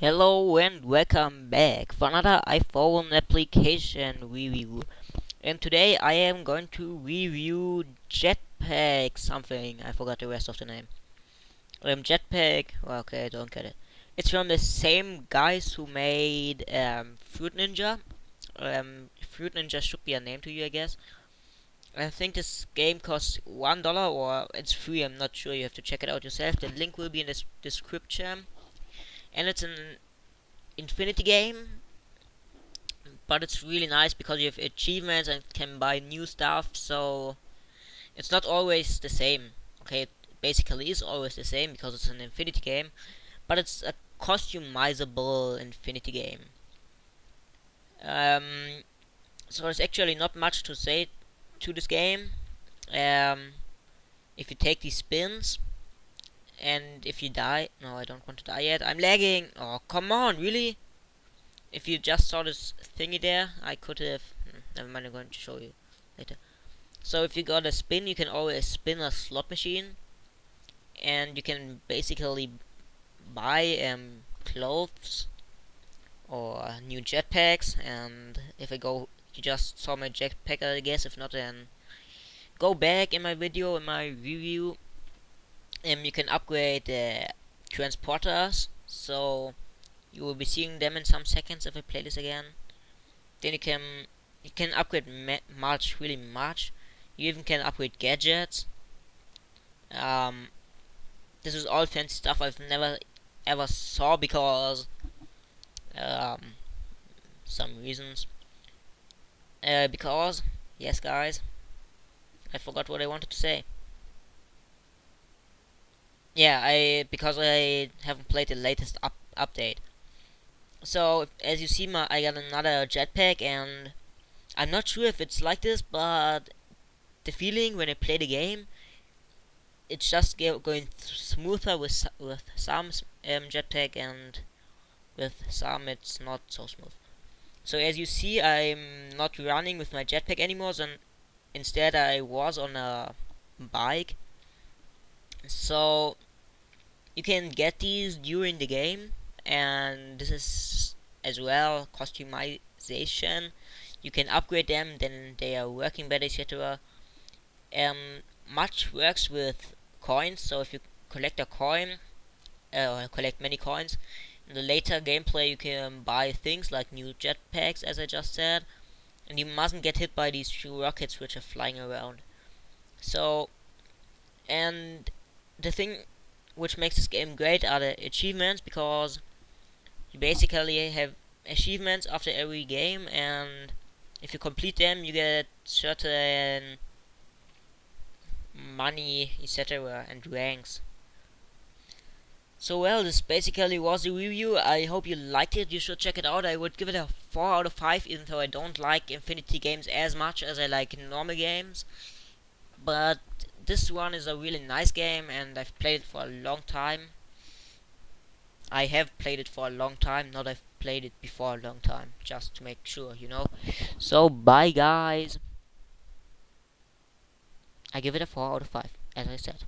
Hello and welcome back for another iPhone application review, and today I am going to review Jetpack something. I forgot the rest of the name. Jetpack, okay, I don't get it. It's from the same guys who made Fruit Ninja. Fruit Ninja should be a name to you, I guess. I think this game costs $1 or it's free, I'm not sure, you have to check it out yourself. The link will be in the description. And it's an Infinity game, but it's really nice because you have achievements and can buy new stuff, so it's not always the same. Okay, it basically is always the same because it's an Infinity game, but it's a customizable Infinity game. So there's actually not much to say to this game. If you take these spins, and if you die, no, I don't want to die yet, I'm lagging, oh come on, really? If you just saw this thingy there, I could have, never mind, I'm going to show you later. So if you got a spin, you can always spin a slot machine, and you can basically buy clothes or new jetpacks. And if I go, you just saw my jetpack, I guess. If not, then go back in my video, in my review. You can upgrade the transporters, so you will be seeing them in some seconds if I play this again. Then you can upgrade much, really much. You even can upgrade gadgets. This is all fancy stuff I've never ever saw because some reasons. Because yes, guys, I forgot what I wanted to say. Yeah, because I haven't played the latest update. So as you see, I got another jetpack, and I'm not sure if it's like this, but the feeling when I play the game, it's just going smoother with some jetpack, and with some it's not so smooth. So as you see, I'm not running with my jetpack anymore, and instead I was on a bike. So you can get these during the game, and this is as well customization. You can upgrade them, then they are working better, etc. Much works with coins, so if you collect a coin, or collect many coins, in the later gameplay you can buy things like new jetpacks, as I just said, and you mustn't get hit by these few rockets which are flying around. So, and the thing which makes this game great are the achievements, because you basically have achievements after every game, and if you complete them you get certain money, etc., and ranks. So well, this basically was the review. I hope you liked it, you should check it out. I would give it a 4 out of 5, even though I don't like Infinity games as much as I like normal games, but this one is a really nice game, and I've played it for a long time. I have played it for a long time, not I've played it before a long time, just to make sure, you know. So bye guys. I give it a 4 out of 5, as I said.